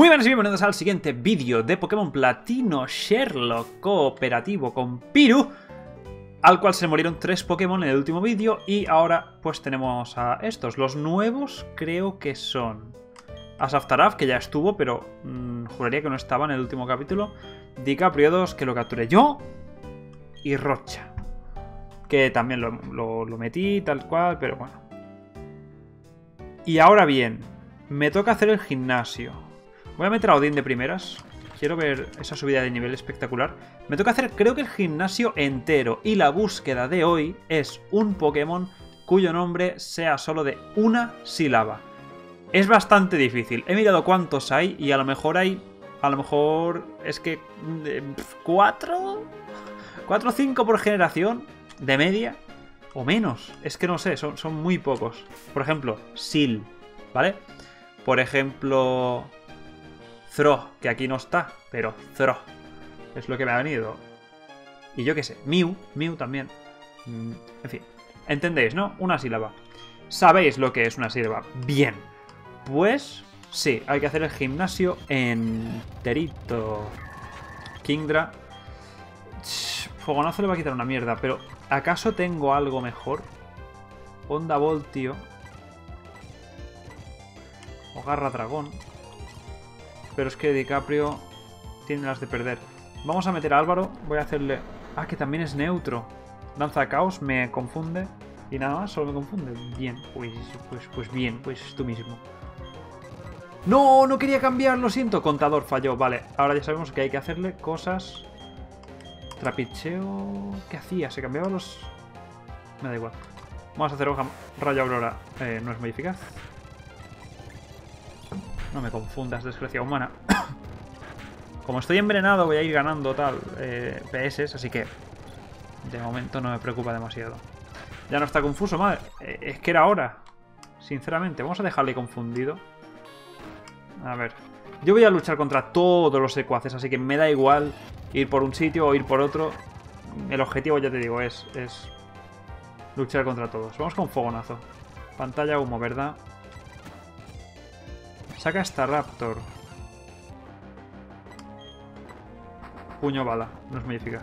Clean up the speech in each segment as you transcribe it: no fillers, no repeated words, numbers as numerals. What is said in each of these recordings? Muy buenas y bienvenidos al siguiente vídeo de Pokémon Platino Sherlock cooperativo con Piru, al cual se murieron 3 Pokémon en el último vídeo y ahora pues tenemos a estos. Los nuevos creo que son Asaftaraf, que ya estuvo, pero juraría que no estaba en el último capítulo, Dicapriodos, que lo capturé yo, y Rocha, que también lo metí tal cual, pero bueno. Y ahora bien, me toca hacer el gimnasio. Voy a meter a Odin de primeras. Quiero ver esa subida de nivel espectacular. Me toca hacer, creo que el gimnasio entero. Y la búsqueda de hoy es un Pokémon cuyo nombre sea solo de una sílaba. Es bastante difícil. He mirado cuántos hay y a lo mejor hay... A lo mejor es que... 4 o 5 por generación de media o menos. Es que no sé, son muy pocos. Por ejemplo, Sil, ¿vale? Por ejemplo... Throw, que aquí no está, pero Throw es lo que me ha venido. Y yo qué sé, Mew también. En fin, entendéis, ¿no? Una sílaba. ¿Sabéis lo que es una sílaba? Bien. Pues sí, hay que hacer el gimnasio enterito. Kingdra. Fogonazo le va a quitar una mierda, pero ¿acaso tengo algo mejor? Onda Voltio. O Garra Dragón. Pero es que DiCaprio tiene las de perder. Vamos a meter a Álvaro. Voy a hacerle... Ah, que también es neutro. Danza Caos me confunde. Y nada más, solo me confunde. Bien, pues bien, pues tú mismo. ¡No! No quería cambiar, lo siento. Contador falló. Vale, ahora ya sabemos que hay que hacerle cosas. Trapicheo... ¿Qué hacía? Se cambiaba los... Me da igual. Vamos a hacer hoja rayo aurora. No es muy eficaz. No me confundas, desgracia humana. Como estoy envenenado voy a ir ganando tal PS, así que de momento no me preocupa demasiado. Ya no está confuso, madre. Es que era hora. Sinceramente, vamos a dejarle confundido. A ver. Yo voy a luchar contra todos los secuaces, así que me da igual ir por un sitio o ir por otro. El objetivo, ya te digo, es luchar contra todos. Vamos con fogonazo. Pantalla humo, ¿verdad? Saca Staraptor. Puño bala. No es muy eficaz.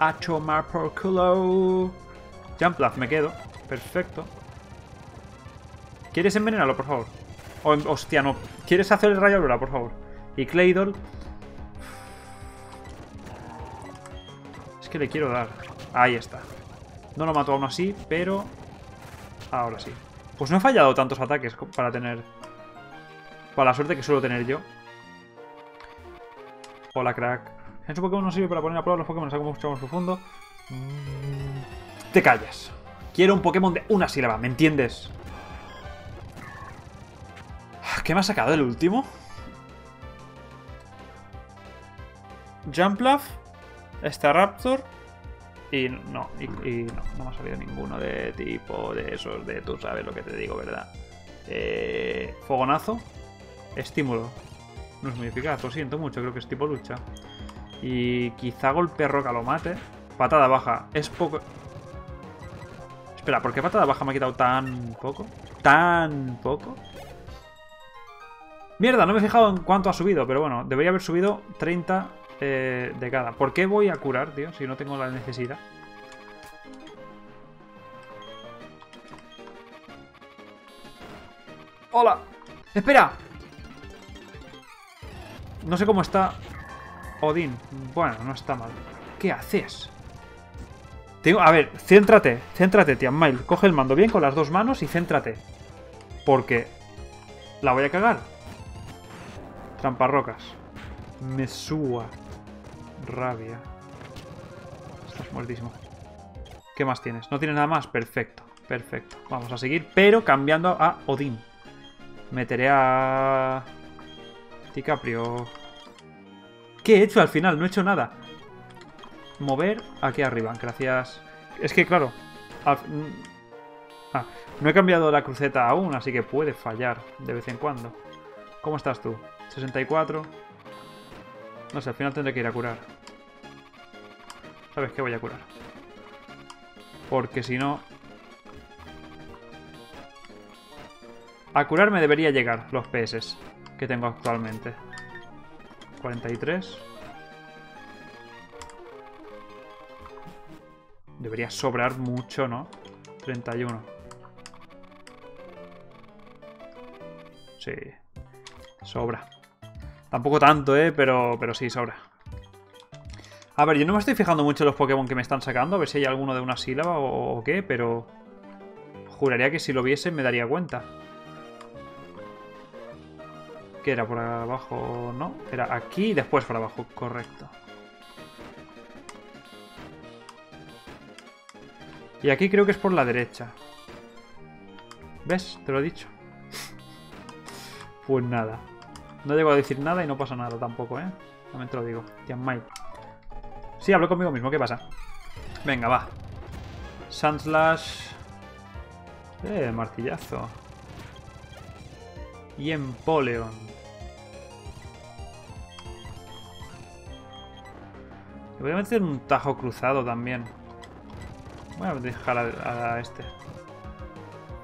A tomar por culo. Jumpluff, me quedo. Perfecto. ¿Quieres envenenarlo, por favor? Hostia, no. ¿Quieres hacer el rayo aurora, por favor? Y Claydol. Es que le quiero dar. Ahí está. No lo mato aún así, pero... Ahora sí. Pues no he fallado tantos ataques para tener... Para la suerte que suelo tener yo. Hola, crack. Este Pokémon no sirve para poner a prueba los Pokémon. Saco mucho más profundo. Te callas. Quiero un Pokémon de una sílaba, ¿me entiendes? ¿Qué me ha sacado el último? Jumpluff. Staraptor. Y no me ha salido ninguno de tipo de esos de tú sabes lo que te digo, ¿verdad? Fogonazo. Estímulo. No es muy eficaz, lo siento mucho, creo que es tipo lucha. Y quizá golpe roca lo mate. Patada baja. Es poco... Espera, ¿por qué patada baja me ha quitado tan poco? ¿Tan poco? Mierda, no me he fijado en cuánto ha subido, pero bueno, debería haber subido 30... de cada. ¿Por qué voy a curar, tío? Si no tengo la necesidad. ¡Hola! ¡Espera! No sé cómo está Odin. Bueno, no está mal. ¿Qué haces? Tengo... A ver, céntrate. Céntrate, Tiasmile. Coge el mando bien con las dos manos y céntrate. Porque la voy a cagar. Tramparrocas. Me suba. Rabia. Estás muertísimo. ¿Qué más tienes? ¿No tienes nada más? Perfecto, perfecto. Vamos a seguir, pero cambiando a Odin. Meteré a... DiCaprio. ¿Qué he hecho al final? No he hecho nada. Mover aquí arriba. Gracias. Es que claro no he cambiado la cruceta aún, así que puede fallar de vez en cuando. ¿Cómo estás tú? 64. No sé, al final tendré que ir a curar. ¿Sabes qué? Voy a curar. Porque si no... A curar me debería llegar los PS. que tengo actualmente. 43. Debería sobrar mucho, ¿no? 31. Sí. Sobra. Tampoco tanto, ¿eh? Pero sí, sobra. A ver, yo no me estoy fijando mucho en los Pokémon que me están sacando. A ver si hay alguno de una sílaba o qué, pero... Juraría que si lo viese me daría cuenta. ¿Qué era? ¿Por abajo? No. Era aquí y después por abajo. Correcto. Y aquí creo que es por la derecha. ¿Ves? Te lo he dicho. Pues nada. No llego a decir nada y no pasa nada tampoco, ¿eh? También te lo digo. Tiasmile. Sí, hablo conmigo mismo. ¿Qué pasa? Venga, va. Sandslash. Martillazo. Y Empoleon. Le voy a meter un tajo cruzado también. Voy a dejar a este.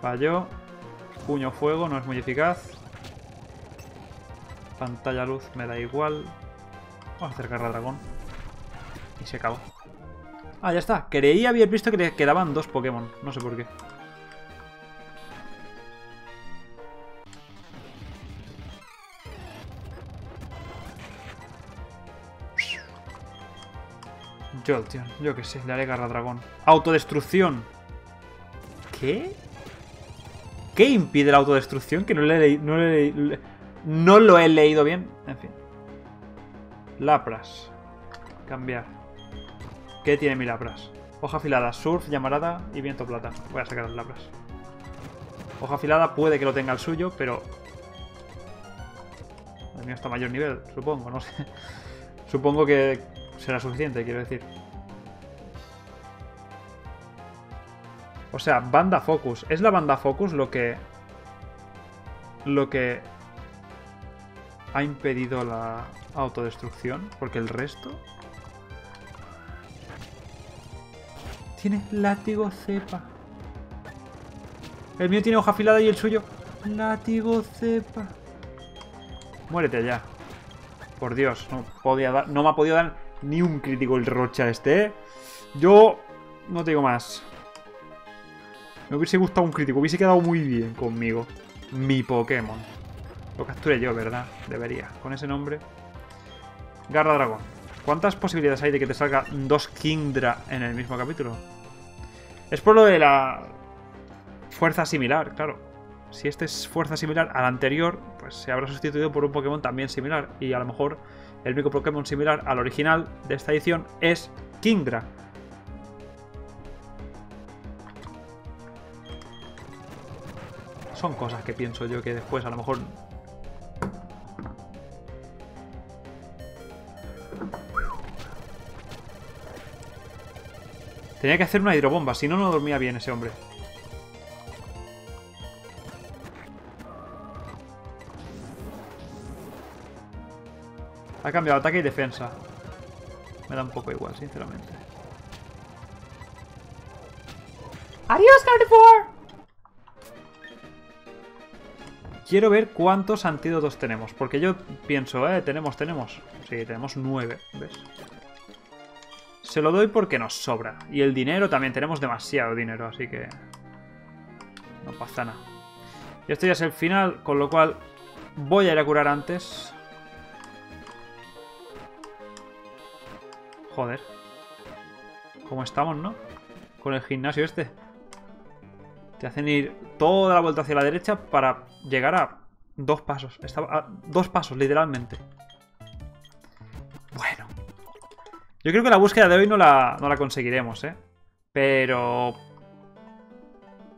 Falló. Puño fuego, no es muy eficaz. Pantalla luz, me da igual. Vamos a acercar a dragón. Y se acabó. Ah, ya está. Creía haber visto que le quedaban dos Pokémon. No sé por qué. Jolteon, yo qué sé, le haré garra dragón. Autodestrucción. ¿Qué? ¿Qué impide la autodestrucción? Que no lo he leído bien. En fin. Lapras. Cambiar. ¿Qué tiene mi Lapras? Hoja afilada, surf, llamarada y viento plata. Voy a sacar las Lapras. Hoja afilada puede que lo tenga el suyo, pero... El mío está a mayor nivel, supongo, no sé. Supongo que será suficiente, quiero decir. O sea, banda focus. Es la banda focus lo que ha impedido la autodestrucción, porque el resto tiene látigo cepa. El mío tiene hoja afilada y el suyo látigo cepa. Muérete ya. Por Dios, no me ha podido dar ni un crítico el Rocha este, ¿eh? Yo no te digo más. Me hubiese gustado un crítico, hubiese quedado muy bien conmigo. Mi Pokémon. Lo capturé yo, ¿verdad? Debería. Con ese nombre. Garra Dragón. ¿Cuántas posibilidades hay de que te salga dos Kingdra en el mismo capítulo? Es por lo de la fuerza similar, claro. Si este es fuerza similar al anterior, pues se habrá sustituido por un Pokémon también similar. Y a lo mejor el único Pokémon similar al original de esta edición es Kingdra. Son cosas que pienso yo que después a lo mejor... Tenía que hacer una hidrobomba, si no, no dormía bien ese hombre. Ha cambiado ataque y defensa. Me da un poco igual, sinceramente. ¡Adiós, Gardevoir! Quiero ver cuántos antídotos tenemos. Porque yo pienso, tenemos. Sí, tenemos 9, ¿ves? Se lo doy porque nos sobra. Y el dinero también, tenemos demasiado dinero, así que... No pasa nada. Y esto ya es el final, con lo cual voy a ir a curar antes. Joder. ¿Cómo estamos, no? Con el gimnasio este. Te hacen ir toda la vuelta hacia la derecha para llegar a 2 pasos. Estaba a 2 pasos, literalmente. Bueno. Yo creo que la búsqueda de hoy no la conseguiremos, ¿eh? Pero...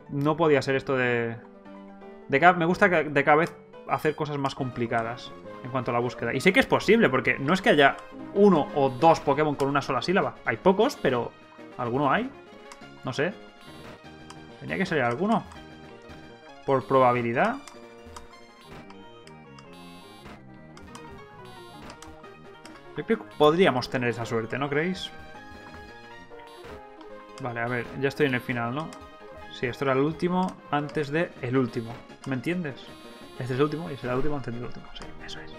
No podía ser esto de... Me gusta de cada vez hacer cosas más complicadas en cuanto a la búsqueda. Y sé que es posible, porque no es que haya 1 o 2 Pokémon con una sola sílaba. Hay pocos, pero ¿alguno hay? No sé. Tenía que salir alguno. Por probabilidad. Yo creo que podríamos tener esa suerte, ¿no creéis? Vale, a ver, ya estoy en el final, ¿no? Sí, esto era el último antes de el último. ¿Me entiendes? Este es el último, y este es el último, entendí el último. Sí, eso es.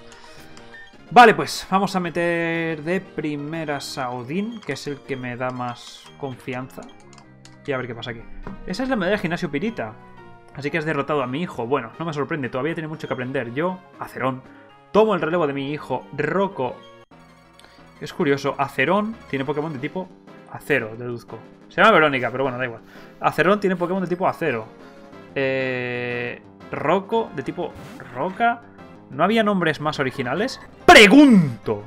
Vale, pues vamos a meter de primeras a Odin, que es el que me da más confianza. Y a ver qué pasa aquí. Esa es la medalla de gimnasio pirita. Así que has derrotado a mi hijo. Bueno, no me sorprende, todavía tiene mucho que aprender. Yo, Acerón, tomo el relevo de mi hijo, Rocco. Es curioso, Acerón tiene Pokémon de tipo acero, deduzco. Se llama Verónica, pero bueno, da igual. Acerón tiene Pokémon de tipo acero. Rocco de tipo roca. ¿No había nombres más originales? ¡Pregunto!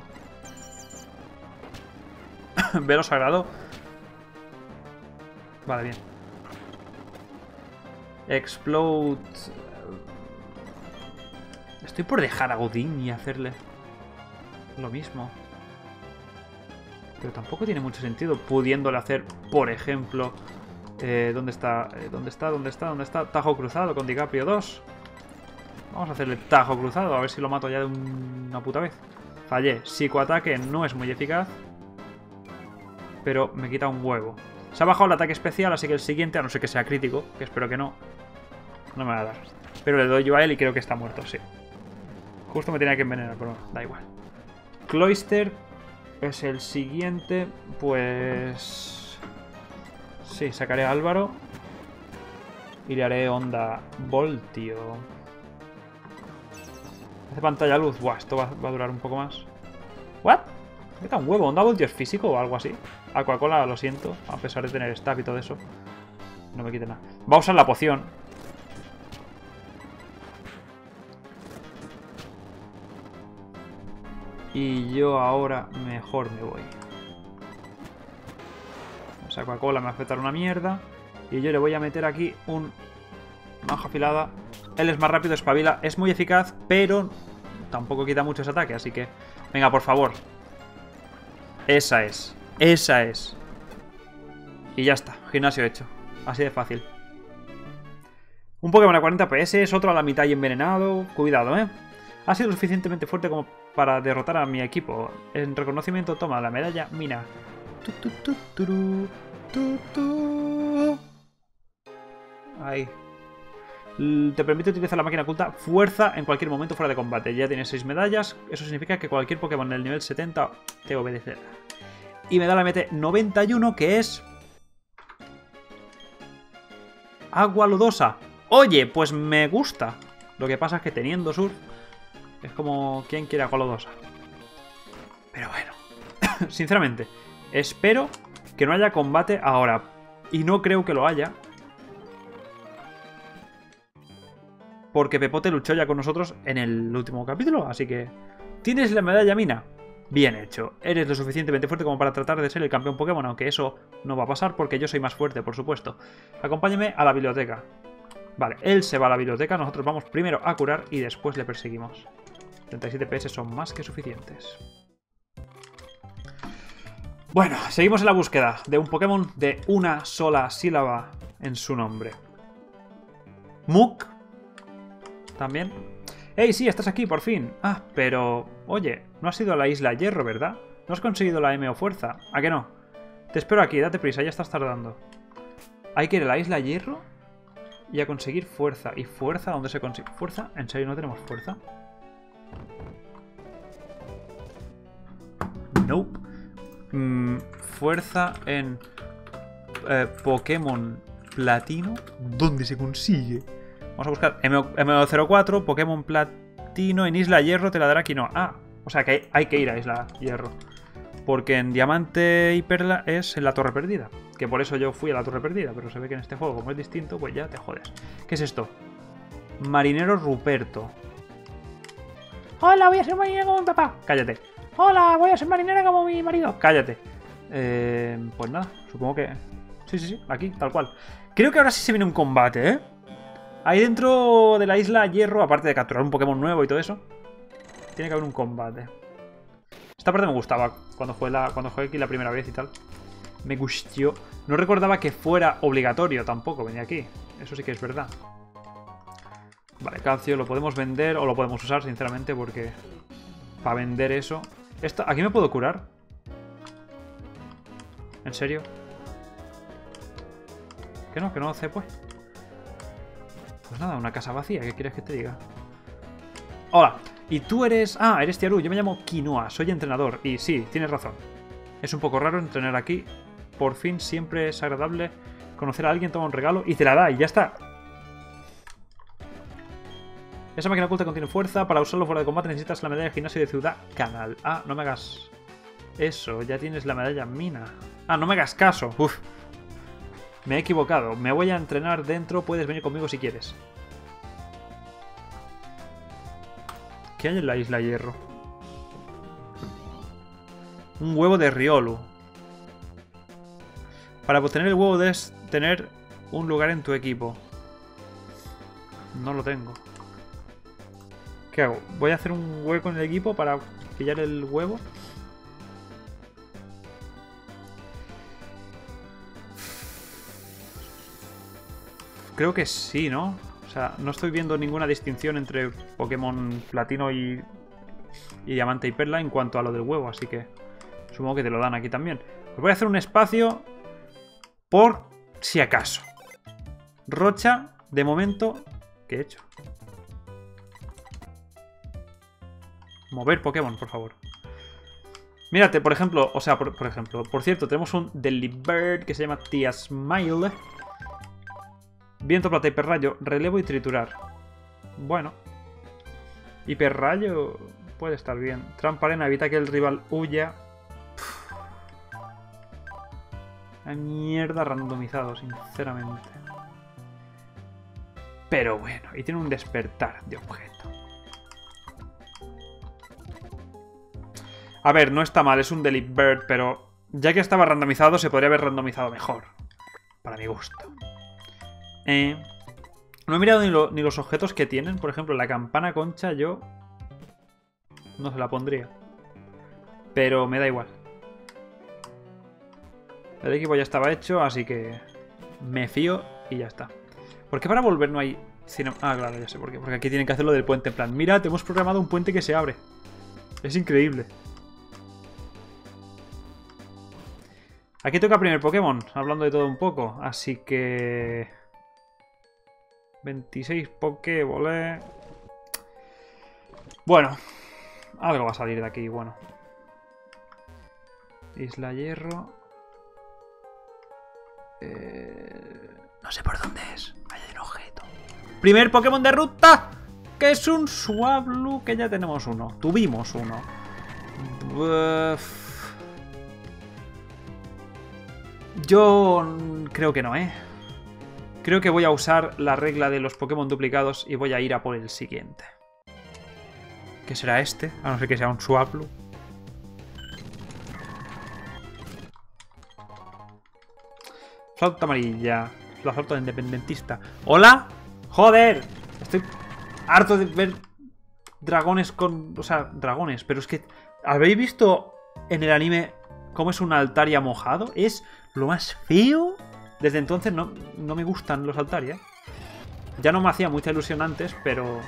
Velo sagrado. Vale, bien. Explode. Estoy por dejar a Godín y hacerle lo mismo. Pero tampoco tiene mucho sentido pudiéndole hacer, por ejemplo... ¿dónde está? ¿Dónde está? Tajo cruzado con Dicapriodos. Vamos a hacerle tajo cruzado, a ver si lo mato ya de una puta vez. Fallé. Psicoataque no es muy eficaz, pero me quita un huevo. Se ha bajado el ataque especial, así que el siguiente, a no ser que sea crítico, que espero que no, no me va a dar. Pero le doy yo a él y creo que está muerto, sí. Justo me tenía que envenenar, pero no, da igual. Cloyster es el siguiente, pues... sí, sacaré a Álvaro y le haré onda voltio. Hace pantalla luz. Buah, esto va a durar un poco más. ¿What? ¿Qué tan huevo? ¿Onda voltio es físico o algo así? Aquacola, lo siento. A pesar de tener staff y todo eso, no me quite nada. Va a usar la poción. Y yo ahora mejor me voy. O sea, Aquacola me va a afectar una mierda. Y yo le voy a meter aquí un... maja afilada. Él es más rápido, espabila, es muy eficaz, pero tampoco quita mucho ese ataque, así que... venga, por favor. Esa es. Esa es. Y ya está, gimnasio hecho. Así de fácil. Un Pokémon a 40 PS, otro a la mitad y envenenado. Cuidado, ¿eh? Ha sido suficientemente fuerte como para derrotar a mi equipo. En reconocimiento toma la medalla Mina. Ahí. Te permite utilizar la máquina oculta fuerza en cualquier momento fuera de combate. Ya tienes 6 medallas. Eso significa que cualquier Pokémon del nivel 70 te obedecerá. Y me da la MT 91, que es... agua lodosa. Oye, pues me gusta. Lo que pasa es que teniendo surf es como... ¿quién quiere agua lodosa? Pero bueno. Sinceramente, espero que no haya combate ahora. Y no creo que lo haya, porque Pepote luchó ya con nosotros en el último capítulo, así que... ¿tienes la medalla Mina? Bien hecho. Eres lo suficientemente fuerte como para tratar de ser el campeón Pokémon, aunque eso no va a pasar porque yo soy más fuerte, por supuesto. Acompáñame a la biblioteca. Vale, él se va a la biblioteca, nosotros vamos primero a curar y después le perseguimos. 37 PS son más que suficientes. Bueno, seguimos en la búsqueda de un Pokémon de una sola sílaba en su nombre. Muk... también. ¡Ey, sí, estás aquí, por fin! Ah, pero... oye, no has ido a la isla Hierro, ¿verdad? No has conseguido la M o fuerza. ¿A que no? Te espero aquí, date prisa, ya estás tardando. Hay que ir a la isla Hierro y a conseguir fuerza. ¿Y fuerza? ¿Dónde se consigue? ¿Fuerza? ¿En serio no tenemos fuerza? Nope. Fuerza en... Pokémon Platino. ¿Dónde se consigue? Vamos a buscar M04, Pokémon Platino en Isla Hierro, te la dará Quinoa. Ah, o sea que hay que ir a Isla Hierro. Porque en Diamante y Perla es en la Torre Perdida. Que por eso yo fui a la Torre Perdida, pero se ve que en este juego, como es distinto, pues ya te jodes. ¿Qué es esto? Marinero Ruperto. Hola, voy a ser marinero como mi papá. Cállate. Hola, voy a ser marinero como mi marido. Cállate. Pues nada, supongo que... sí, sí, sí, aquí, tal cual. Creo que ahora sí se viene un combate, ¿eh? Ahí dentro de la isla Hierro, aparte de capturar un Pokémon nuevo y todo eso, tiene que haber un combate. Esta parte me gustaba cuando jugué aquí la primera vez y tal. Me gustó. No recordaba que fuera obligatorio tampoco venir aquí. Eso sí que es verdad. Vale, calcio lo podemos vender o lo podemos usar, sinceramente, porque... para vender eso... esto, ¿aquí me puedo curar? ¿En serio? ¿Que no? ¿Que no sé, pues? Pues nada, una casa vacía, ¿qué quieres que te diga? Hola. Y tú eres... Ah, eres Tiaru. Yo me llamo Quinoa. Soy entrenador. Y sí, tienes razón. Es un poco raro entrenar aquí. Por fin siempre es agradable conocer a alguien, toma un regalo y te la da. Y ya está. Esa máquina oculta contiene fuerza. Para usarlo fuera de combate necesitas la medalla de gimnasio de ciudad canal. Ah, no me hagas... Eso, ya tienes la medalla mina. Ah, no me hagas caso. Uf. Me he equivocado. Me voy a entrenar dentro. Puedes venir conmigo si quieres. ¿Qué hay en la isla Hierro? Un huevo de Riolu. Para obtener el huevo debes tener un lugar en tu equipo. No lo tengo. ¿Qué hago? Voy a hacer un hueco en el equipo para pillar el huevo. Creo que sí, ¿no? O sea, no estoy viendo ninguna distinción entre Pokémon Platino y Diamante y Perla en cuanto a lo del huevo, así que supongo que te lo dan aquí también. Pues voy a hacer un espacio por si acaso. Rocha, de momento... ¿Qué he hecho? Mover Pokémon, por favor. Mírate, por ejemplo... O sea, por cierto, tenemos un Delibird que se llama Tiasmile. Viento, plata, hiperrayo, relevo y triturar. Bueno. Hiperrayo puede estar bien. Trampa arena, evita que el rival huya. Una mierda randomizado, sinceramente. Pero bueno, y tiene un despertar de objeto. A ver, no está mal, es un Delibird, pero ya que estaba randomizado, se podría haber randomizado mejor. Para mi gusto. No he mirado ni los objetos que tienen. Por ejemplo, la campana concha yo no se la pondría, pero me da igual. El equipo ya estaba hecho, así que me fío y ya está. ¿Por qué para volver no hay cine? Ah, claro, ya sé por qué. Porque aquí tienen que hacerlo del puente. En plan, mira, te hemos programado un puente que se abre. Es increíble. Aquí toca primer Pokémon, hablando de todo un poco. Así que... 26 Pokéboles. Bueno, algo va a salir de aquí, bueno. Isla Hierro. No sé por dónde es. Hay un objeto. Primer Pokémon de ruta, que es un Swablu, que ya tenemos uno. Tuvimos uno. Yo creo que no, ¿eh? Creo que voy a usar la regla de los Pokémon duplicados y voy a ir a por el siguiente. ¿Qué será este? A no ser que sea un Swablu. Flauta amarilla. La flauta independentista. ¡Hola! ¡Joder! Estoy harto de ver dragones con... O sea, dragones. Pero es que... ¿Habéis visto en el anime cómo es un Altaria mojado? Es lo más feo... Desde entonces no me gustan los Altaria. Ya no me hacía mucha ilusión antes, pero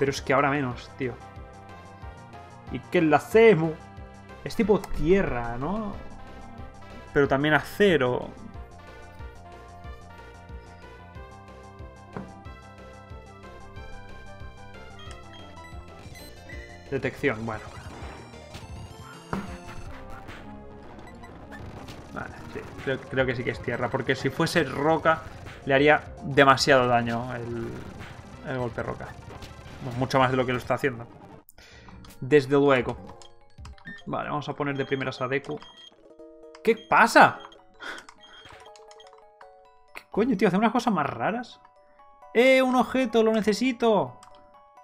es que ahora menos, tío. ¿Y qué le hacemos? Es tipo tierra, ¿no? Pero también acero. Detección, bueno. Creo que sí que es tierra, porque si fuese roca le haría demasiado daño el golpe roca. Mucho más de lo que lo está haciendo. Desde luego. Vale, vamos a poner de primeras a Deku. ¿Qué pasa? ¿Qué coño, tío? Hace unas cosas más raras. ¡Eh, un objeto! ¡Lo necesito!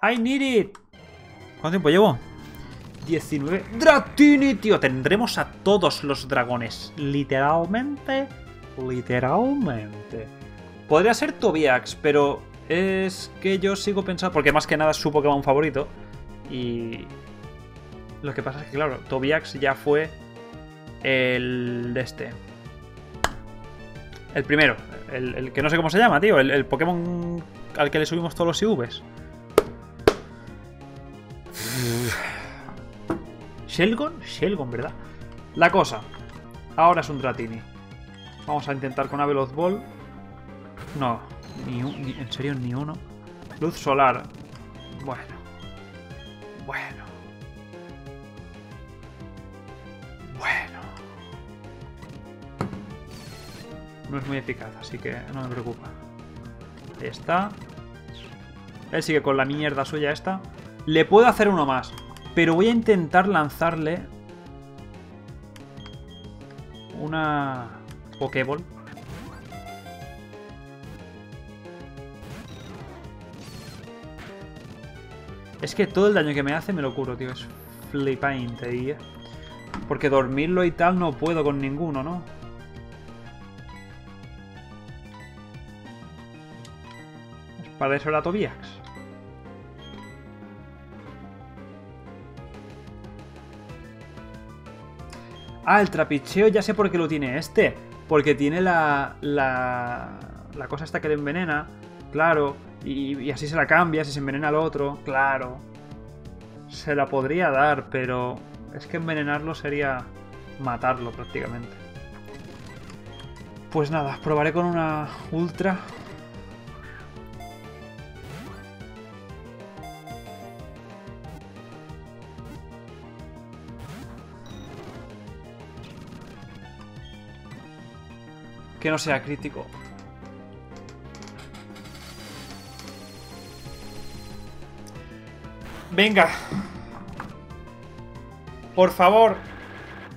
¡I need it! ¿Cuánto tiempo llevo? 19. ¡Dratini, tío! Tendremos a todos los dragones. Literalmente. Literalmente. Podría ser Tobiax, pero es que yo sigo pensando... Porque más que nada es su Pokémon favorito. Y... Lo que pasa es que, claro, Tobiax ya fue el de este. El primero. El que no sé cómo se llama, tío. El Pokémon al que le subimos todos los IVs. Shelgon, ¿verdad? La cosa. Ahora es un Dratini. Vamos a intentar con una Veloz Ball. No, en serio, ni uno. Luz solar. Bueno. Bueno. No es muy eficaz, así que no me preocupa. Ahí está. Él sigue con la mierda suya esta. Le puedo hacer uno más, pero voy a intentar lanzarle una Pokéball. Es que todo el daño que me hace me lo curo, tío. Es flipante, tío. Porque dormirlo y tal no puedo con ninguno, ¿no? Es para eso era Tobiax. Ah, el trapicheo ya sé por qué lo tiene este. Porque tiene la cosa esta que le envenena. Claro. Y así se la cambia, si se envenena al otro. Claro. Se la podría dar, pero... es que envenenarlo sería matarlo prácticamente. Pues nada, probaré con una ultra. Que no sea crítico. Venga. Por favor,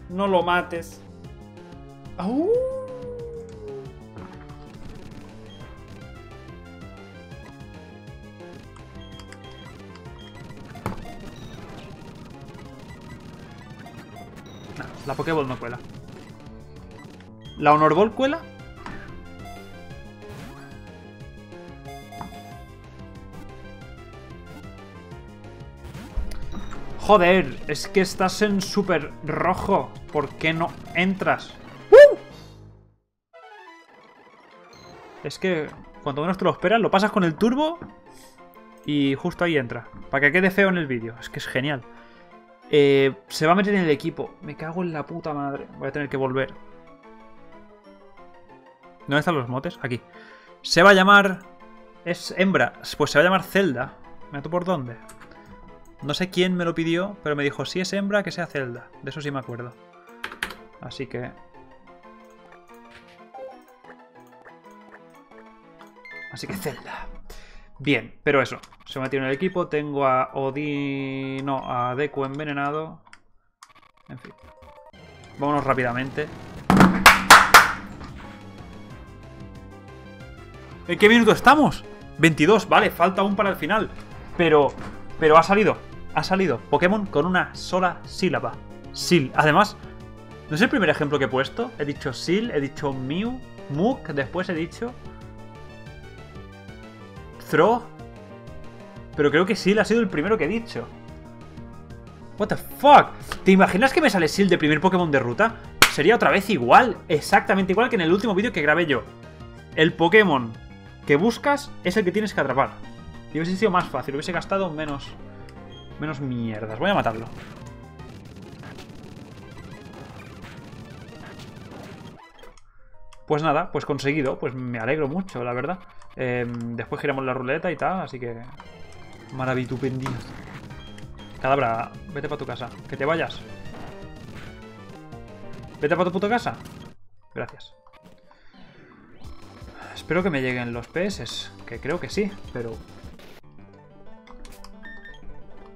no lo mates. ¡Au! No, la Pokéball no cuela. ¿La Honor Ball cuela? Joder, es que estás en súper rojo. ¿Por qué no entras? ¡Uh! Es que cuanto menos te lo esperas, lo pasas con el turbo y justo ahí entra. Para que quede feo en el vídeo. Es que es genial. Se va a meter en el equipo. Me cago en la puta madre. Voy a tener que volver. ¿Dónde están los motes? Aquí. Se va a llamar... es hembra. Pues se va a llamar Zelda. ¿Me ato por dónde? No sé quién me lo pidió, pero me dijo, si es hembra, que sea Zelda. De eso sí me acuerdo. Así que... así que Zelda. Bien, pero eso. Se me ha tirado en el equipo. Tengo a Odin... no, a Deku envenenado. En fin. Vámonos rápidamente. ¿En qué minuto estamos? 22, vale, falta aún para el final. Pero ha salido Pokémon con una sola sílaba. Sil. Además, no es el primer ejemplo que he puesto. He dicho Sil, he dicho Mew, Muk, después he dicho... Throw. Pero creo que Sil ha sido el primero que he dicho. What the fuck? ¿Te imaginas que me sale Sil de primer Pokémon de ruta? Sería otra vez igual, exactamente igual que en el último vídeo que grabé yo. El Pokémon que buscas es el que tienes que atrapar. Y hubiese sido más fácil, hubiese gastado menos mierdas. Voy a matarlo. Pues nada, pues conseguido. Pues me alegro mucho, la verdad. Después giramos la ruleta y tal, así que... maravitupendio. Cadabra, vete para tu casa. Que te vayas. Vete para tu puta casa. Gracias. Espero que me lleguen los PS, que creo que sí, pero...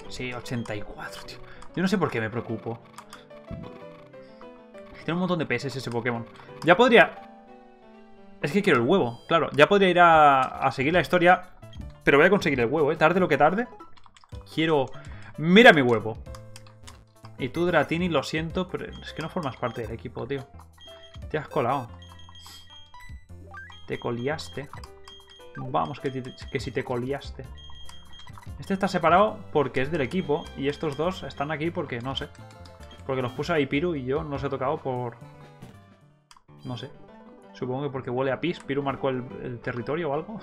sí, 84, tío. Yo no sé por qué me preocupo. Tiene un montón de PS ese Pokémon. Ya podría... es que quiero el huevo, claro. Ya podría ir a seguir la historia, pero voy a conseguir el huevo, ¿eh? Tarde lo que tarde. Quiero... ¡mira mi huevo! Y tú, Dratini, lo siento, pero es que no formas parte del equipo, tío. Te has colado. Te coliaste. Vamos, que si te coliaste. Este está separado porque es del equipo. Y estos dos están aquí porque no sé. Porque los puso ahí Piru y yo no los he tocado por... no sé. Supongo que porque huele a pis. Piru marcó el territorio o algo.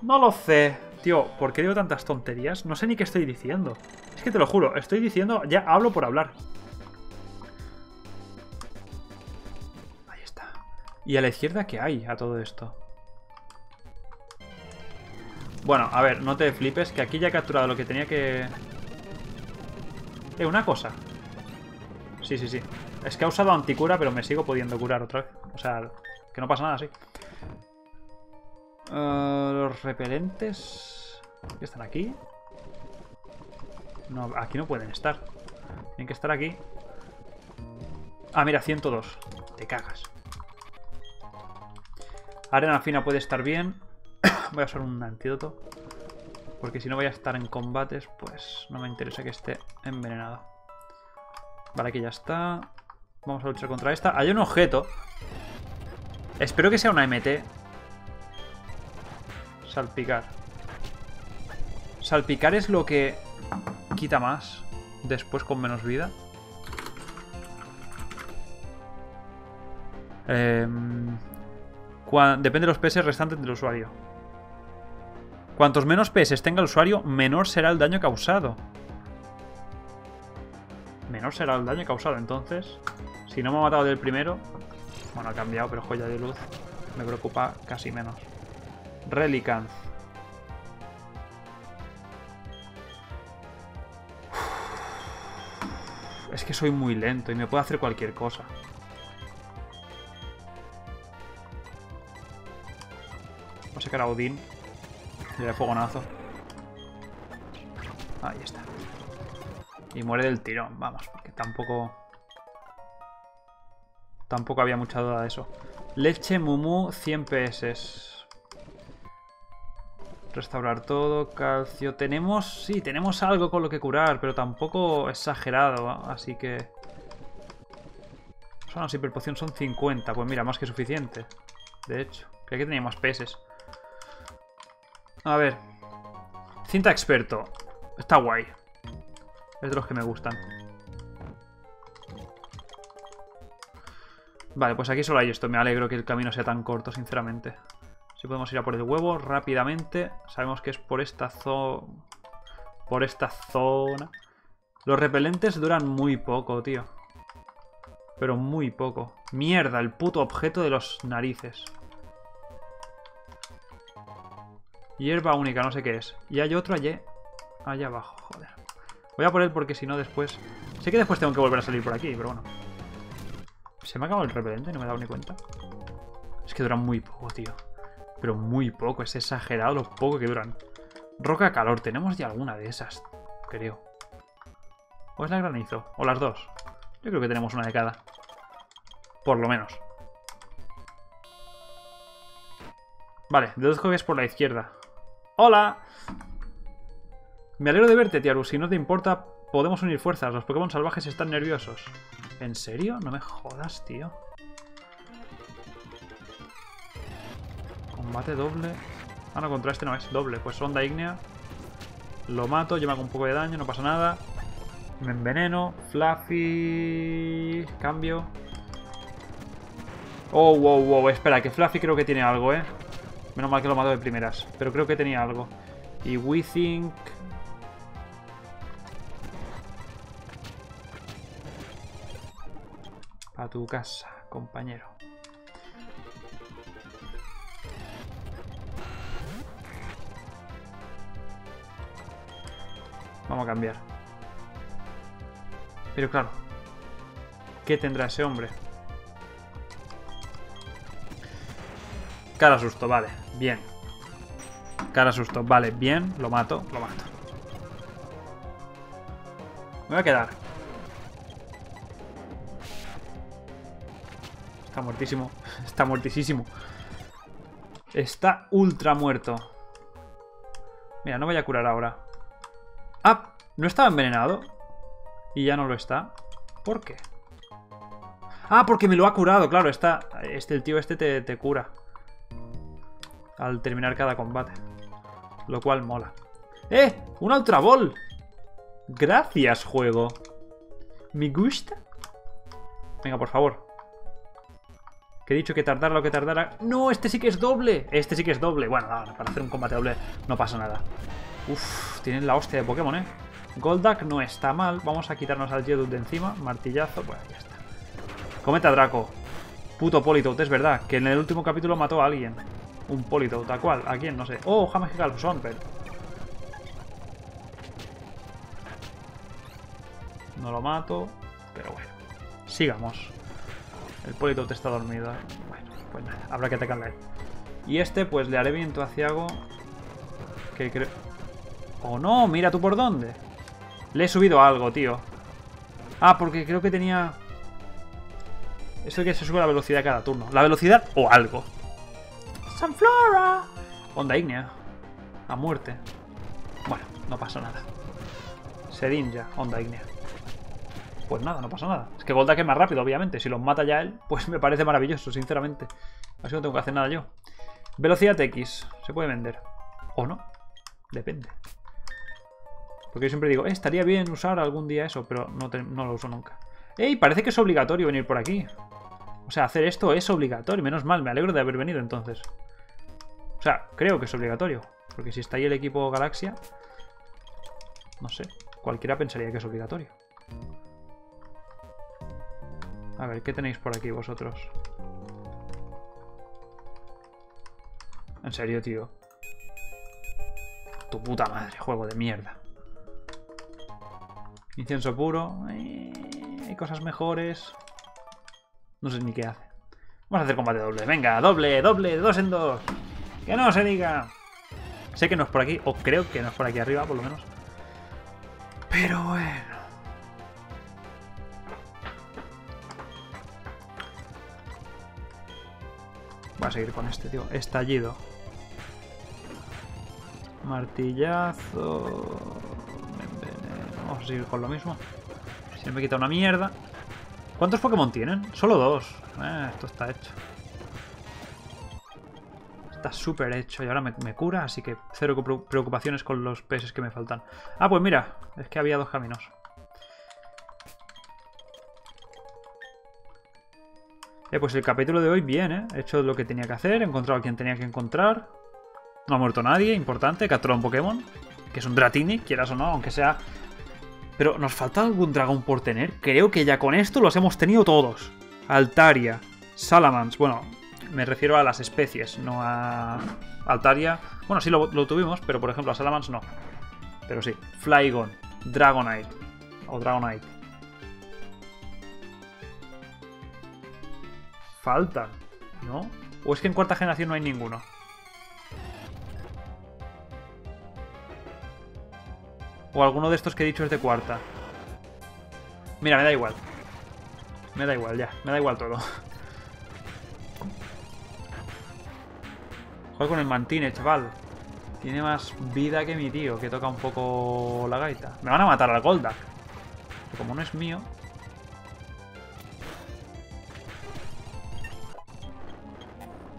No lo sé. Tío, ¿por qué digo tantas tonterías? No sé ni qué estoy diciendo. Es que te lo juro, estoy diciendo... ya hablo por hablar. Ahí está. ¿Y a la izquierda qué hay a todo esto? Bueno, a ver, no te flipes, que aquí ya he capturado lo que tenía que... una cosa. Sí, sí, sí. Es que ha usado anticura, pero me sigo pudiendo curar otra vez. O sea, que no pasa nada, sí. Los repelentes... ¿qué están aquí? No, aquí no pueden estar. Tienen que estar aquí. Ah, mira, 102. Te cagas. Arena fina puede estar bien. Voy a usar un antídoto, porque si no voy a estar en combates, pues no me interesa que esté envenenada. Vale, aquí ya está. Vamos a luchar contra esta. Hay un objeto. Espero que sea una MT. Salpicar. Salpicar es lo que quita más, después con menos vida. Depende de los PS restantes del usuario. Cuantos menos PS tenga el usuario, menor será el daño causado. Menor será el daño causado, entonces. Si no me ha matado del primero... bueno, ha cambiado, pero joya de luz me preocupa casi menos. Relicanth. Es que soy muy lento y me puedo hacer cualquier cosa. Voy a sacar a Odin. Le da fogonazo. Ahí está. Y muere del tirón, vamos, porque tampoco... tampoco había mucha duda de eso. Leche, Mumu, 100 PS. Restaurar todo, calcio. Tenemos... sí, tenemos algo con lo que curar, pero tampoco exagerado, ¿no? Así que... son las hiperpociones, son 50. Pues mira, más que suficiente. De hecho, creía que tenía más PS. A ver. Cinta experto. Está guay. Es de los que me gustan. Vale, pues aquí solo hay esto. Me alegro que el camino sea tan corto, sinceramente. Si podemos ir a por el huevo rápidamente. Sabemos que es por esta zona. Por esta zona. Los repelentes duran muy poco, tío. Pero muy poco. Mierda, el puto objeto de los narices. Hierba única, no sé qué es. Y hay otro allí. Allá abajo, joder. Voy a por él porque si no después... sé que después tengo que volver a salir por aquí, pero bueno. Se me ha acabado el repelente, no me he dado ni cuenta. Es que duran muy poco, tío. Pero muy poco, es exagerado lo poco que duran. Roca calor, tenemos ya alguna de esas, creo. O es la granizo, o las dos. Yo creo que tenemos una de cada. Por lo menos. Vale, deduzco que es por la izquierda. ¡Hola! Me alegro de verte, Tiaru. Si no te importa, podemos unir fuerzas. Los Pokémon salvajes están nerviosos. ¿En serio? No me jodas, tío. Combate doble. Ah, no, contra este no es doble. Pues onda ígnea. Lo mato, yo me hago un poco de daño, no pasa nada. Me enveneno. Fluffy... cambio. Oh, wow, wow. Espera, que Fluffy creo que tiene algo, ¿eh? Menos mal que lo mato de primeras. Pero creo que tenía algo. Y Weezing... a tu casa, compañero. Vamos a cambiar. Pero claro, ¿qué tendrá ese hombre? Cara susto, vale, bien. Cara susto, vale, bien. Lo mato, lo mato. Me voy a quedar. Está muertísimo. Está muertísimo. Está ultra muerto. Mira, no voy a curar ahora. Ah, no estaba envenenado. Y ya no lo está. ¿Por qué? Ah, porque me lo ha curado, claro. Está, el tío este te cura al terminar cada combate. Lo cual mola. ¡Eh! ¡Una Ultra Ball! Gracias, juego. ¿Me gusta? Venga, por favor. Que he dicho que tardara lo que tardara. ¡No! ¡Este sí que es doble! Este sí que es doble. Bueno, no, para hacer un combate doble no pasa nada. Uff, tienen la hostia de Pokémon, ¿eh? Golduck no está mal. Vamos a quitarnos al Geodude de encima. Martillazo. Bueno, ya está. Cometa Draco. Puto Politoed, es verdad. Que en el último capítulo mató a alguien. Un Politoed, tal cual. ¿A quién? No sé. ¡Oh, jamás que calzón! Pero... no lo mato. Pero bueno. Sigamos. El Politoed está dormido. Bueno, pues nada. Habrá que atacarle ahí. Y este, pues le haré viento aciago. Que creo... ¡Oh, no! Mira tú por dónde. Le he subido algo, tío. Ah, porque creo que tenía... esto que se sube la velocidad cada turno. La velocidad o algo. ¡Sunflora! Onda ígnea. A muerte. Bueno, no pasa nada. Sedin ya. Onda ígnea. Pues nada, no pasa nada. Es que Golduck es más rápido, obviamente. Si los mata ya él, pues me parece maravilloso, sinceramente. Así no tengo que hacer nada yo. Velocidad X. Se puede vender. O no. Depende. Porque yo siempre digo, estaría bien usar algún día eso, pero no lo uso nunca. ¡Ey! Parece que es obligatorio venir por aquí. O sea, hacer esto es obligatorio. Menos mal, me alegro de haber venido entonces. O sea, creo que es obligatorio. Porque si está ahí el equipo Galaxia... no sé. Cualquiera pensaría que es obligatorio. A ver, ¿qué tenéis por aquí vosotros? En serio, tío. Tu puta madre, juego de mierda. Incienso puro. Hay cosas mejores. No sé ni qué hace. Vamos a hacer combate doble. Venga, doble, doble, dos en dos. Que no se diga. Sé que no es por aquí, o creo que no es por aquí arriba, por lo menos. Pero bueno. Voy a seguir con este, tío. Estallido. Martillazo. Vamos a seguir con lo mismo. Si no me quita una mierda. ¿Cuántos Pokémon tienen? Solo dos. Esto está hecho. Está súper hecho. Y ahora me cura, así que cero preocupaciones con los peces que me faltan. Ah, pues mira. Es que había dos caminos. Pues el capítulo de hoy bien, He hecho lo que tenía que hacer. He encontrado a quien tenía que encontrar. No ha muerto nadie. Importante. Capturado un Pokémon. Que es un Dratini, quieras o no, aunque sea... pero nos falta algún dragón por tener. Creo que ya con esto los hemos tenido todos. Altaria, Salamans. Bueno, me refiero a las especies, no a Altaria. Bueno, sí lo tuvimos, pero por ejemplo a Salamans no. Pero sí, Flygon, Dragonite o Dragonite. Faltan, ¿no? O es que en cuarta generación no hay ninguno. O alguno de estos que he dicho es de cuarta. Mira, me da igual. Me da igual ya. Me da igual todo. Juega con el Mantine, chaval. Tiene más vida que mi tío, que toca un poco la gaita. Me van a matar al Golduck. Que como no es mío...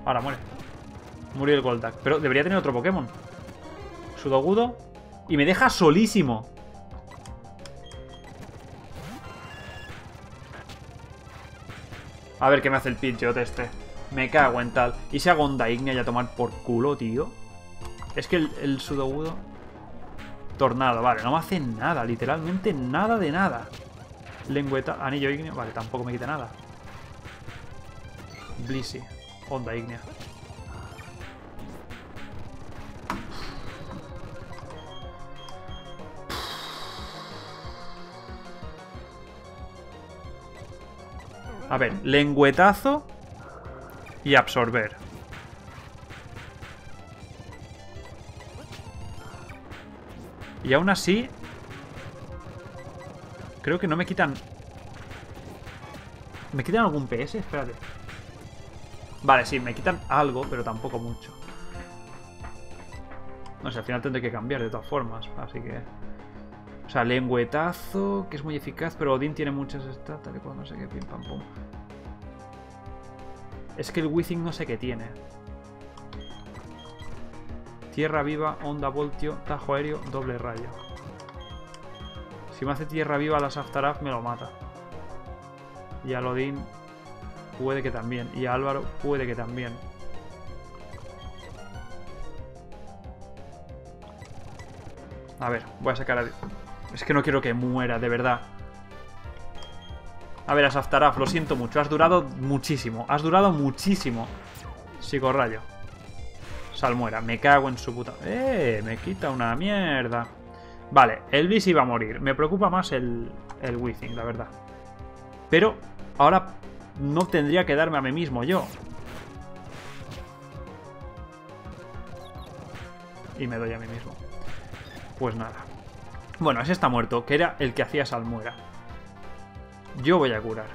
ahora muere. Murió el Golduck. Pero debería tener otro Pokémon. Sudogudo. Y me deja solísimo. A ver qué me hace el Pidgeot este. Me cago en tal. Y si hago onda ígnea, ya tomar por culo, tío. Es que el Sudogudo... tornado, vale. No me hace nada. Literalmente nada de nada. Lengüeta. Anillo ígneo. Vale, tampoco me quita nada. Blissey. Onda ígnea. A ver, lengüetazo y absorber. Y aún así, creo que no me quitan... ¿me quitan algún PS? Espérate. Vale, sí, me quitan algo, pero tampoco mucho. No sé, al final tendré que cambiar de todas formas, así que... o sea, lengüetazo, que es muy eficaz, pero Odin tiene muchas stats, tal y cual, no sé qué, pim pam pum. Es que el Weezing no sé qué tiene. Tierra viva, onda voltio, tajo aéreo, doble rayo. Si me hace tierra viva la Asaftaraf me lo mata. Y al Odin puede que también. Y a Álvaro puede que también. A ver, voy a sacar a... es que no quiero que muera, de verdad. A ver, Asaftaraf, lo siento mucho. Has durado muchísimo. Has durado muchísimo. Psicorrayo. Salmuera, me cago en su puta... Me quita una mierda. Vale, el Bis iba a morir. Me preocupa más el Weezing, la verdad. Pero ahora no tendría que darme a mí mismo yo. Y me doy a mí mismo. Pues nada. Bueno, ese está muerto, que era el que hacía Salmuera. Yo voy a curar.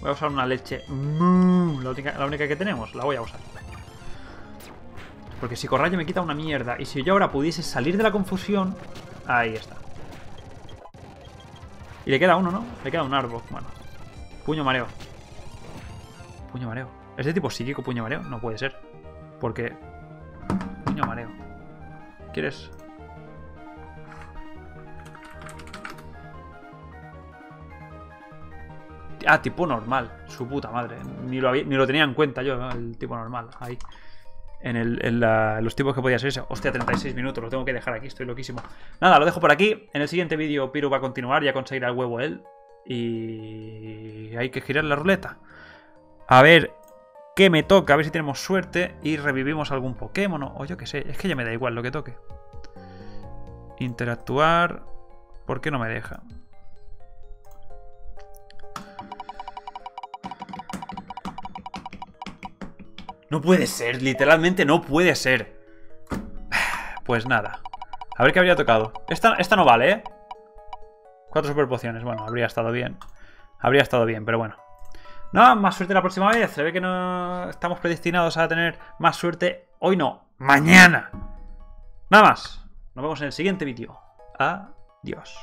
Voy a usar una leche. La única que tenemos, la voy a usar. Porque Psicorrayo me quita una mierda. Y si yo ahora pudiese salir de la confusión... Ahí está. Y le queda uno, ¿no? Le queda un árbol. Bueno. Puño mareo. Puño mareo. ¿Es de tipo psíquico puño mareo? No puede ser. Porque... Puño mareo. ¿Quieres...? Ah, tipo normal. Su puta madre. Ni lo tenía en cuenta yo, ¿no? El tipo normal. Ahí. En los tipos que podía ser ese. Hostia, 36 minutos. Lo tengo que dejar aquí. Estoy loquísimo. Nada, lo dejo por aquí. En el siguiente vídeo Piru va a continuar. Ya conseguirá el huevo él. Y... hay que girar la ruleta. A ver qué me toca. A ver si tenemos suerte. Y revivimos algún Pokémon. O yo qué sé. Es que ya me da igual lo que toque. Interactuar. ¿Por qué no me deja? No puede ser, literalmente no puede ser. Pues nada. A ver qué habría tocado. Esta no vale, ¿eh? 4 super pociones, bueno, habría estado bien. Habría estado bien, pero bueno. No, más suerte la próxima vez. Se ve que no estamos predestinados a tener más suerte. Hoy no, mañana. Nada más. Nos vemos en el siguiente vídeo. Adiós.